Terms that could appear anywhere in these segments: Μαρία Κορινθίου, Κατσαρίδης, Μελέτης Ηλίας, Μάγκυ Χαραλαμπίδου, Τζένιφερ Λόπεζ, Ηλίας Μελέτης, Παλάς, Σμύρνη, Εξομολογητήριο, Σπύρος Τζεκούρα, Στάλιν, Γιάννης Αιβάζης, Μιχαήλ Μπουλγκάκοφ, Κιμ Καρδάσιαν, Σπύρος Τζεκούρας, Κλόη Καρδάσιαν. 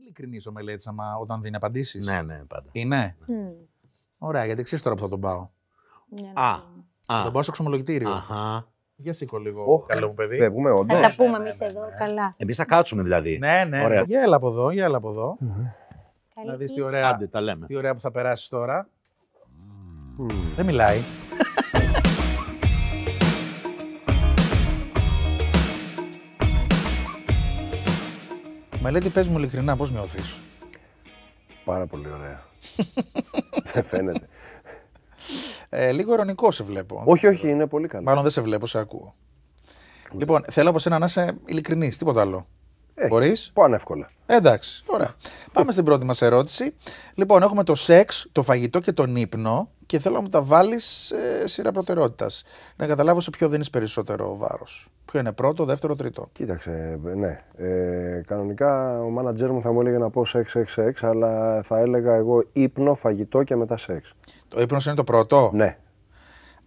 Ειλικρινής ο Μελέτης όταν δίνει απαντήσεις. Ναι, ναι, πάντα. Είναι. Ωραία, γιατί ξέρεις τώρα που θα τον πάω. Θα τον πάω στο ξομολογητήριο. Για σήκω λίγο. Καλό μου παιδί. Φεύγουμε όντως. Θα τα πούμε εμείς εδώ. Καλά. Εμείς θα κάτσουμε δηλαδή. Ναι, ναι. Για έλα από εδώ, για έλα από εδώ. Να δεις τι ωραία που θα περάσεις τώρα. Δεν μιλάει. Μελέτη, πες μου ειλικρινά, πώς νιώθεις? Πάρα πολύ ωραία. Δεν φαίνεται. Λίγο ειρωνικό σε βλέπω. Όχι, όχι, είναι πολύ καλό. Μάλλον δεν σε βλέπω, σε ακούω. Λοιπόν, θέλω από σένα να είσαι ειλικρινής, τίποτα άλλο. Μπορείς? Πάνω εύκολα. Εντάξει, ωραία. Πάμε στην πρώτη μας ερώτηση. Λοιπόν, έχουμε το σεξ, το φαγητό και τον ύπνο και θέλω να μου τα βάλεις σειρά προτεραιότητας. Να καταλάβω σε ποιο δίνεις περισσότερο βάρος. Ποιο είναι πρώτο, δεύτερο, τρίτο. Κοίταξε, ναι. Κανονικά ο μάνατζερ μου θα μου έλεγε να πω σεξ, σεξ, σεξ, αλλά θα έλεγα εγώ ύπνο, φαγητό και μετά σεξ. Το ύπνος είναι το πρώτο. Ναι.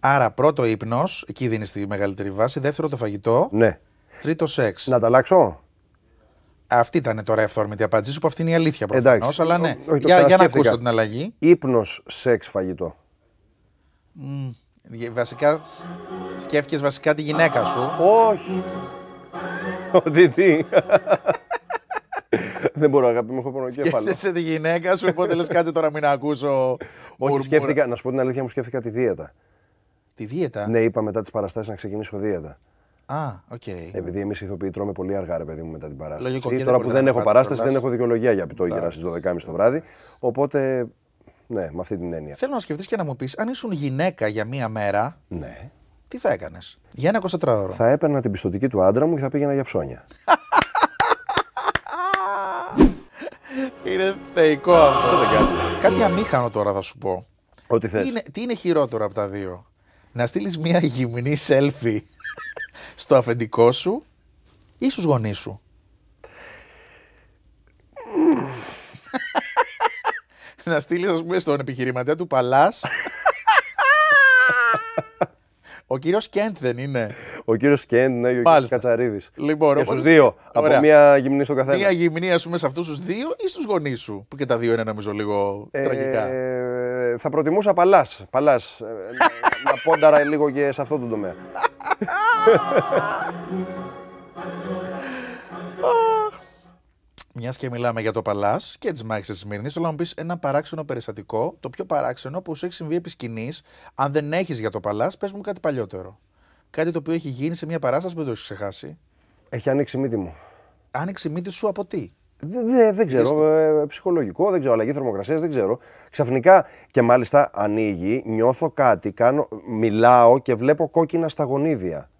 Άρα πρώτο ύπνος, εκεί δίνεις τη μεγαλύτερη βάση. Δεύτερο το φαγητό. Ναι. Τρίτο σεξ. Να τα αλλάξω. Αυτή ήταν τώρα η ευθόρμητη απάντησή σου, που αυτή είναι η αλήθεια προφανώς, αλλά ναι, όχι, για να ακούσω την αλλαγή. Ύπνος, σεξ, φαγητό. Βασικά, σκέφτηκες βασικά τη γυναίκα σου. Όχι. Ότι τι. Δεν μπορώ αγάπη, μου έχω πονοκέφαλο. Σκέφτεσαι τη γυναίκα σου, οπότε λες κάτσε τώρα μην ακούσω. Όχι, σκέφτηκα, να σου πω την αλήθεια μου, σκέφτηκα τη δίαιτα. Τη δίαιτα? Ναι, είπα μετά τις παραστάσεις να ξεκινήσω δίαιτα. Okay. Επειδή εμείς οι ηθοποιοί τρώμε πολύ αργά, ρε παιδί μου, μετά την παράσταση. Λογικό, τώρα που δεν έχω παράσταση, δεν έχω δικαιολογία για πιτόγυρα στις 12.30 το βράδυ. Οπότε, ναι, με αυτή την έννοια. Θέλω να σκεφτείς και να μου πεις, αν ήσουν γυναίκα για μία μέρα, ναι, τι θα έκανες για ένα 24ωρο? Θα έπαιρνα την πιστωτική του άντρα μου και θα πήγαινα για ψώνια. Είναι θεϊκό αυτό. Κάτι αμήχανο τώρα θα σου πω. Ό,τι θες. Τι είναι χειρότερο από τα δύο? Να στείλεις μία γυμνή selfie στο αφεντικό σου ή στους γονείς σου? Να στείλεις, ας πούμε, στον επιχειρηματία του Παλάς. Ο κύριος Κέντ δεν είναι? Ο κύριος Κέντ, ναι, ο κύριος Κατσαρίδης. Λοιπόν, και στους δύο, ωραία. Από μία γυμνή στον καθένα. Μία γυμνή, ας πούμε, σε αυτούς τους δύο ή στους γονείς σου, που και τα δύο είναι, νομίζω, λίγο τραγικά. Θα προτιμούσα Παλάς, να πόνταρα λίγο και σε αυτό το τομέα. Μιας και μιλάμε για το Παλάς και τις μάχες της Σμύρνης, θέλω να μου πεις ένα παράξενο περιστατικό, το πιο παράξενο που σου έχει συμβεί επί σκηνής. Αν δεν έχεις για το Παλάς, πες μου κάτι παλιότερο. Κάτι το οποίο έχει γίνει σε μια παράσταση που δεν το έχεις ξεχάσει. Έχει ανοίξει μύτη μου. Άνοιξε μύτη σου από τι? Δεν ξέρω, ψυχολογικό, δεν ξέρω, αλλαγή θερμοκρασίας, δεν ξέρω. Ξαφνικά και μάλιστα ανοίγει, νιώθω κάτι, μιλάω και βλέπω κόκκινα στα γονίδια.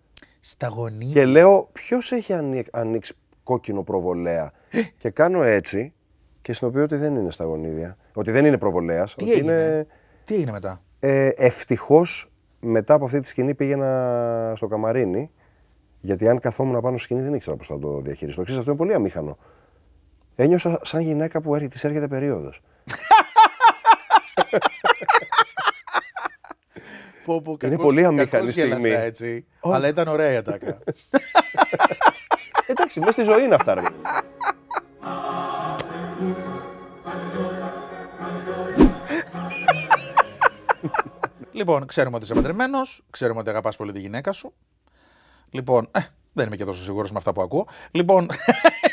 Στα γονίδια. Και λέω, ποιος έχει ανοίξει κόκκινο προβολέα? Και κάνω έτσι και συνοποιώ ότι δεν είναι στα γονίδια, ότι δεν είναι προβολέας. Τι έγινε? Τι έγινε μετά? Ευτυχώς μετά από αυτή τη σκηνή πήγαινα στο καμαρίνι, γιατί αν καθόμουν πάνω στη σκηνή δεν ήξερα πώς θα το διαχειριστώ. Ξέρεις, αυτό είναι πολύ αμήχανο. Ένιωσα σαν γυναίκα που της έρχεται περίοδος. Είναι πολύ αμήχανη στιγμή. Αλλά ήταν ωραία η ατάκα. Εντάξει, μέσα στη ζωή είναι αυτά. Λοιπόν, ξέρουμε ότι είσαι παντρεμένος, ξέρουμε ότι αγαπάς πολύ τη γυναίκα σου. Λοιπόν, δεν είμαι και τόσο σίγουρος με αυτά που ακούω. Λοιπόν,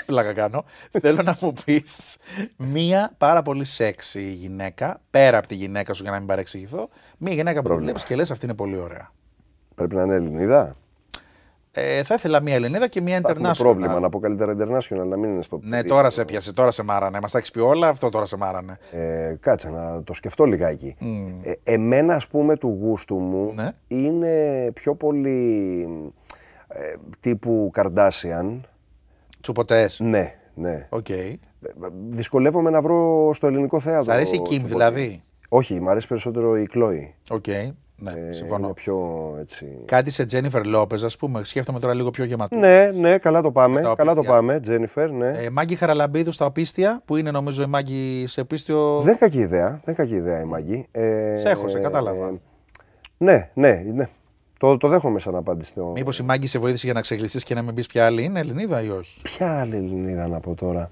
πλάκα κάνω. Θέλω να μου πεις μία πάρα πολύ σεξι γυναίκα, πέρα από τη γυναίκα σου για να μην παρεξηγηθώ, μία γυναίκα που βλέπεις και λες αυτή είναι πολύ ωραία. Πρέπει να είναι Ελληνίδα. Θα ήθελα μία Ελληνίδα και μία international. Έχουμε πρόβλημα να πω καλύτερα international, να μην είναι στο. Ναι, τώρα σε πιάσε, τώρα σε μάρανε. Μας τα έχεις πει όλα, αυτό τώρα σε μάρανε. Κάτσε να το σκεφτώ λιγάκι. Εμένα, ας πούμε, του γούστου μου είναι πιο πολύ τύπου Καρδάσιαν. Τσουποτές. Ναι, ναι. Okay. Δυσκολεύομαι να βρω στο ελληνικό θέατρο. Σ' αρέσει η Κιμ δηλαδή? Όχι, μου αρέσει περισσότερο η Κλόη. Okay. Ναι, συμφωνώ. Πιο, έτσι... Κάτι σε Τζένιφερ Λόπεζ, ας πούμε. Σκέφτομαι τώρα λίγο πιο γεματό. Ναι, ναι, καλά το πάμε. Καλά το πάμε, Τζένιφερ. Ναι. Μάγκυ Χαραλαμπίδου στα Οπίστια, που είναι νομίζω η Μάγκυ σε Οπίστιο. Δεν κακή ιδέα, δεν κακή ιδέα η Μάγκυ. Σε έχω, σε κατάλαβα. Ναι, ναι, ναι. Το δέχομαι σαν απάντηση. Μήπως η Μάγκυ σε βοήθησε για να ξεγλιστείς και να μην πεις ποια άλλη είναι Ελληνίδα ή όχι? Ποια άλλη Ελληνίδα να πω τώρα.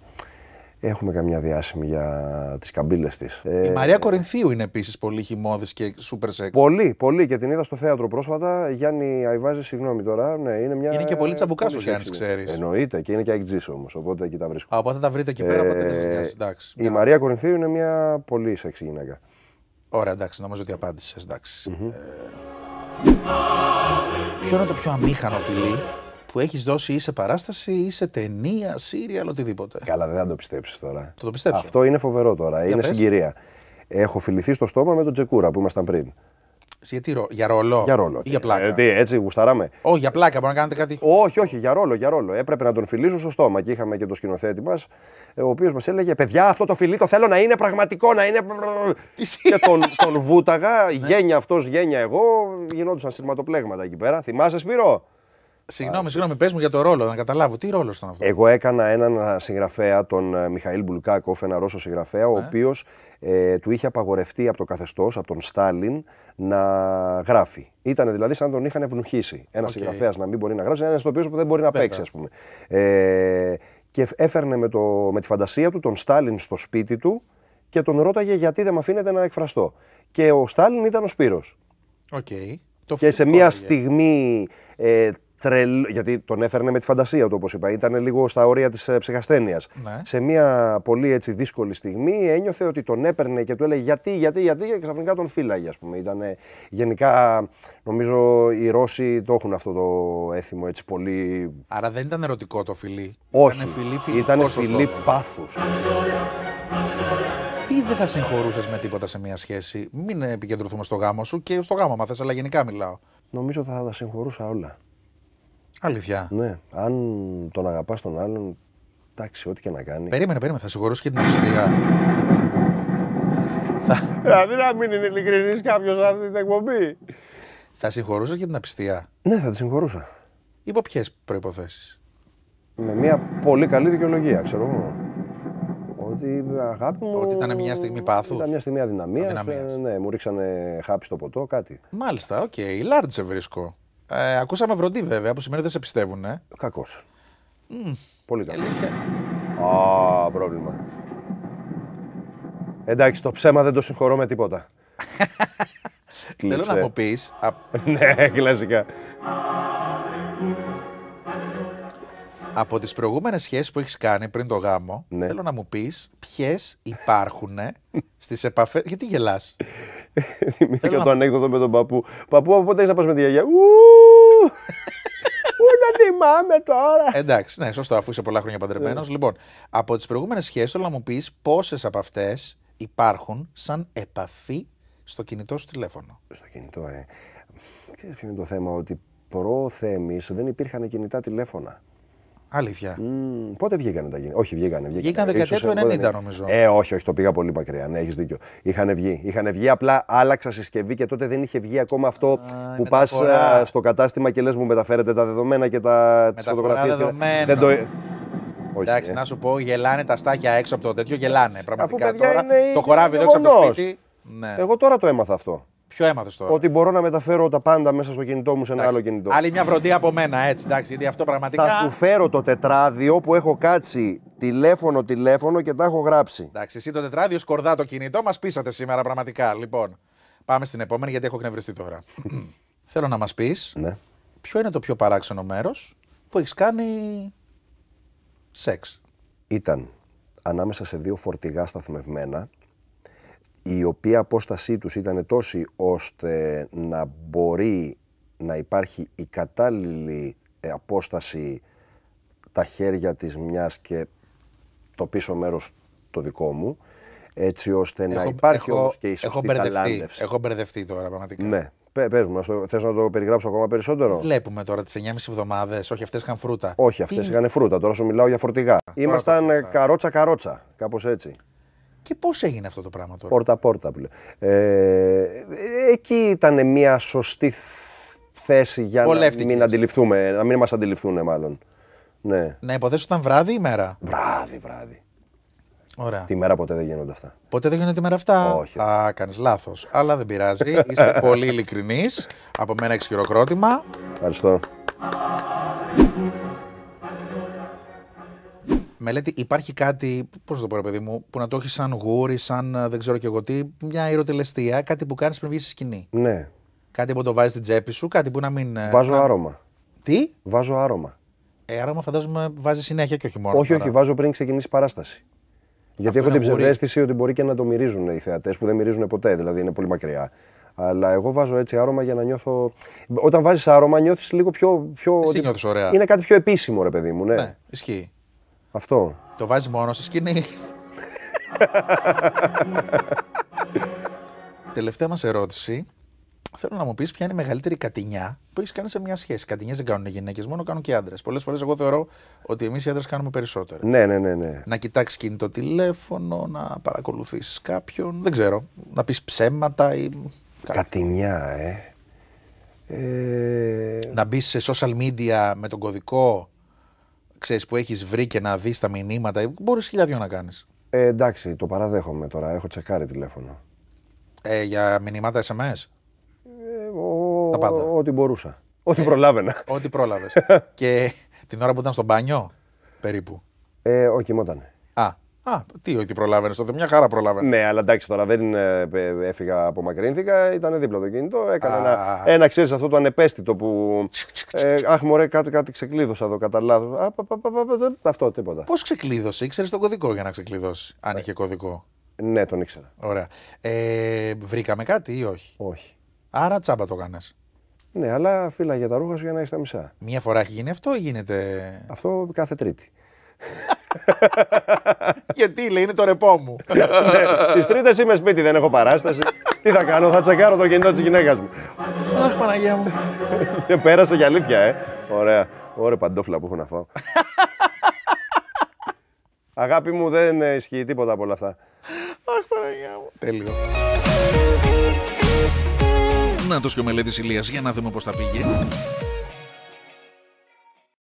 Έχουμε καμιά διάσημη για τις καμπύλες της. Η Μαρία Κορινθίου είναι επίσης πολύ χυμώδης και σούπερ σεξ. Πολύ, πολύ, και την είδα στο θέατρο πρόσφατα. Γιάννη Αιβάζη, συγγνώμη τώρα. Ναι, είναι, μια... είναι και πολύ τσαμπουκάς ο Γιάννης, ξέρεις. Εννοείται, και είναι και αεκτζής όμως. Οπότε εκεί τα βρίσκω. Από θα τα βρείτε εκεί πέρα, οπότε δεν σας εντάξει. Η Μαρία Κορινθίου είναι μια πολύ σεξι γυναίκα. Ωραία, εντάξει, νομίζω ότι απάντησες. Ποιο είναι το πιο αμήχανο φιλί που έχεις δώσει ή σε παράσταση ή σε ταινία, serial, οτιδήποτε? Καλά, δεν θα το πιστέψεις τώρα. Το πιστέψω. Αυτό είναι φοβερό τώρα. Για είναι πες. Συγκυρία. Έχω φιληθεί στο στόμα με τον Τζεκούρα που ήμασταν πριν. Γιατί, για ρόλο? Για ρόλο. Ή για πλάκα. Τι, έτσι γουσταράμε. Όχι, για πλάκα, μπορεί να κάνετε κάτι. Όχι, όχι, για ρόλο, για ρόλο. Έπρεπε να τον φιλήσω στο στόμα και είχαμε και τον σκηνοθέτη μας, ο οποίος μας έλεγε: παιδιά, αυτό το φιλί το θέλω να είναι πραγματικό, να είναι. Και τον βούταγα, γένια αυτός, γένια εγώ, γινόντουσαν σειρματοπλέγματα εκεί πέρα. Θυμάσαι, Σπύρο? Συγγνώμη, πες μου για το ρόλο, να καταλάβω. Τι ρόλο ήταν αυτό? Εγώ έκανα έναν συγγραφέα, τον Μιχαήλ Μπουλγκάκοφ, ένα Ρώσο συγγραφέα, ο οποίος του είχε απαγορευτεί από το καθεστώς, από τον Στάλιν, να γράφει. Ήταν δηλαδή σαν να τον είχαν ευνουχίσει. Ένας συγγραφέας να μην μπορεί να γράψει, ένας ηθοποιός που δεν μπορεί να παίξει, ας πούμε. Και έφερνε με τη φαντασία του τον Στάλιν στο σπίτι του και τον ρώταγε γιατί δεν με αφήνεται να εκφραστώ. Και ο Στάλιν ήταν ο Σπύρος. Και σε μια στιγμή. Γιατί τον έφερνε με τη φαντασία του, όπως είπα. Ήταν λίγο στα όρια της ψυχασθένειας. Ναι. Σε μια πολύ έτσι δύσκολη στιγμή ένιωθε ότι τον έπαιρνε και του έλεγε γιατί, και ξαφνικά τον φύλαγε, ας πούμε. Ήτανε, γενικά, νομίζω οι Ρώσοι το έχουν αυτό το έθιμο έτσι πολύ. Άρα δεν ήταν ερωτικό το φιλί? Όχι. Ήταν φιλί πάθους. Τι δεν θα συγχωρούσες με τίποτα σε μια σχέση? Μην επικεντρωθούμε στο γάμο σου και στο γάμο, μα θες, αλλά γενικά μιλάω. Νομίζω θα τα συγχωρούσα όλα. Αλήθεια. Ναι. Αν τον αγαπάς τον άλλον, εντάξει, ό,τι και να κάνει. Περίμενε. Θα συγχωρούσα και την αυσθία. Δηλαδή να μην είναι ειλικρινής κάποιος σε αυτή την εκπομπή. Θα συγχωρούσες και την αυσθία? Ναι, θα τη συγχωρούσα. Υπό ποιες προϋποθέσεις? Με μια πολύ καλή δικαιολογία, ξέρω εγώ. Ότι αγάπη μου. Ότι ήταν μια στιγμή πάθους. Ήταν μια στιγμή αδυναμίας. Ναι, μου ρίξανε χάπι στο ποτό, κάτι. Μάλιστα, οκ. Λάρτσε βρίσκω. Ακούσαμε βροντί βέβαια, που σημαίνει δεν σε πιστεύουν. Κακός. Πολύ κακός. Πρόβλημα. Εντάξει, το ψέμα δεν το συγχωρώ με τίποτα. Θέλω να μου πεις. Ναι, κλασικά. Από τις προηγούμενες σχέσεις που έχεις κάνει πριν το γάμο, θέλω να μου πεις ποιες υπάρχουν στις επαφές. Γιατί γελάς? Θυμήθηκα το ανέκδοτο με τον παππού. Παππού, από πότε έχεις να πας με τη γιαγιά? Να θυμάμαι τώρα. Εντάξει, ναι, σωστό, αφού είσαι πολλά χρόνια παντρεμένος. Λοιπόν, από τις προηγούμενες σχέσεις θέλω να μου πεις πόσες από αυτές υπάρχουν σαν επαφή στο κινητό σου τηλέφωνο. Στο κινητό, Ξέρεις ποιο είναι το θέμα? Ότι προθέμης δεν υπήρχαν κινητά τηλέφωνα. Αλήθεια. Πότε βγήκανε τα κινητά? Όχι, βγήκανε δεκαετία του 90, νομίζω. Όχι, το πήγα πολύ μακριά. Ναι, έχεις δίκιο. Είχαν βγει, απλά άλλαξα συσκευή και τότε δεν είχε βγει ακόμα αυτό που πας στο κατάστημα και λες μου μεταφέρετε τα δεδομένα και τις φωτογραφίες. Δεν το. Εντάξει, να σου πω, γελάνε τα στάχια έξω από το τέτοιο, γελάνε. Πραγματικά τώρα. Το χοράβι δόξα από το σπίτι. Εγώ τώρα το έμαθα αυτό. Ποιο έμαθες τώρα? Ότι μπορώ να μεταφέρω τα πάντα μέσα στο κινητό μου σε ένα άλλο κινητό. Άλλη μια βροντία από μένα, έτσι, εντάξει, γιατί αυτό πραγματικά. Θα σου φέρω το τετράδιο που έχω κάτσει τηλέφωνο και τα έχω γράψει. Εντάξει, εσύ το τετράδιο σκορδά το κινητό, μας πείσατε σήμερα πραγματικά. Λοιπόν, πάμε στην επόμενη γιατί έχω κνευριστεί τώρα. Θέλω να μας πεις ποιο είναι το πιο παράξενο μέρος που έχεις κάνει σεξ. Ήταν ανάμεσα σε δύο φορτηγά σταθμευμένα, η οποία απόστασή τους ήταν τόση ώστε να μπορεί να υπάρχει η κατάλληλη απόσταση τα χέρια της μιας και το πίσω μέρος το δικό μου, έτσι ώστε να υπάρχει όμως και η σωστή ταλάντευση. Έχω μπερδευτεί τώρα πραγματικά. Ναι. Πες μου, θες να το περιγράψω ακόμα περισσότερο? Βλέπουμε τώρα τις 9,5 εβδομάδες, όχι αυτές είχαν φρούτα. Όχι, αυτές είχαν φρούτα, τώρα σου μιλάω για φορτηγά. Ήμασταν καρότσα-καρότσα, κάπως έτσι. Και πώς έγινε αυτό το πράγμα τώρα? Πόρτα-πόρτα πλέον. Εκεί ήταν μια σωστή θέση για να μην μας αντιληφθούν μάλλον. Ναι. Να υποθέσω ήταν βράδυ ή μέρα? Βράδυ. Ωραία. Τη μέρα ποτέ δεν γίνονται αυτά. Ποτέ δεν γίνονται τη μέρα αυτά. Όχι. Α, κάνεις λάθος. Αλλά δεν πειράζει. Είστε πολύ ειλικρινείς. Από μένα έχεις χειροκρότημα. Ευχαριστώ. Μελέτη, υπάρχει κάτι, πώς το πω, παιδί μου, που να το έχει σαν γούρι, σαν δεν ξέρω και εγώ τι, μια ηρωτελεστία, κάτι που κάνει πριν βγει στη σκηνή. Ναι. Κάτι που το βάζει στην τσέπη σου, κάτι που να μην. Βάζω άρωμα. Τι? Βάζω άρωμα. Άρωμα φαντάζομαι βάζει συνέχεια και όχι μόνο. Όχι, όχι, βάζω πριν ξεκινήσει παράσταση. Γιατί αυτό έχω την ψευδαίσθηση ότι μπορεί και να το μυρίζουν οι θεατές που δεν μυρίζουν ποτέ, δηλαδή είναι πολύ μακριά. Αλλά εγώ βάζω έτσι άρωμα για να νιώθω. Όταν βάζεις άρωμα, νιώθεις λίγο πιο. Εσύ νιώθεις ωραία. Είναι κάτι πιο επίσημο, ρε παιδί μου, ναι. Ναι, ισχύει. Αυτό. Το βάζεις μόνο στη σκηνή. Τελευταία μας ερώτηση. Θέλω να μου πεις ποια είναι η μεγαλύτερη κατηνιά που έχεις κάνει σε μια σχέση. Κατηνιές δεν κάνουν οι γυναίκες, μόνο κάνουν και άντρες. Πολλές φορές εγώ θεωρώ ότι εμείς οι άντρες κάνουμε περισσότερο. Ναι, ναι, ναι, ναι. Να κοιτάξεις κινητό τηλέφωνο, να παρακολουθήσεις κάποιον. Δεν ξέρω. Να πεις ψέματα ή. Κατηνιά, Να μπεις σε social media με τον κωδικό ξέρεις, που έχεις βρει και να δεις τα μηνύματα. Μπορείς χιλιάδιο να κάνεις. Εντάξει, το παραδέχομαι τώρα. Έχω τσεκάρει τηλέφωνο. Για μηνύματα SMS. Τα πάντα. Ό,τι μπορούσα. Ό,τι προλάβαινα. Ό,τι πρόλαβες. Και την ώρα που ήταν στο μπάνιο, περίπου. Όχι, κοιμότανε. Α, τι ό,τι προλάβαινες τότε, μια χαρά προλάβαινες. Ναι, αλλά εντάξει τώρα δεν έφυγα, απομακρύνθηκα, ήταν δίπλα το κινητό, έκανα ένα ξέρεις αυτό το ανεπαίσθητο που. Αχ, μωρέ, κάτι ξεκλείδωσα εδώ, κατά λάθος. Αυτό, τίποτα. Πώς ξεκλείδωσε, ήξερες τον κωδικό για να ξεκλειδώσει, αν είχε κωδικό. Ναι, τον ήξερα. Ωραία. Βρήκαμε κάτι ή όχι. Όχι. Άρα τσάμπα το κάνες. Ναι, αλλά φύλαγε τα ρούχα σου για να έχεις τα μισά. Μία φορά έχει γίνει αυτό ή γίνεται. Αυτό κάθε Τρίτη. Γιατί λέει, είναι το ρεπό μου. Τις Τρίτες είμαι σπίτι, δεν έχω παράσταση. Τι θα κάνω, θα τσεκάρω το κινητό της γυναίκας μου. Αχ, Παναγία μου. Πέρασε για αλήθεια, Ωραία. Ωραία παντόφλα που έχω να φάω. Αγάπη μου, δεν ισχύει τίποτα από όλα αυτά. Αχ, Παναγία μου. Τέλειο. Να το και ο Μελέτης Ηλίας για να δούμε πώς θα πήγε.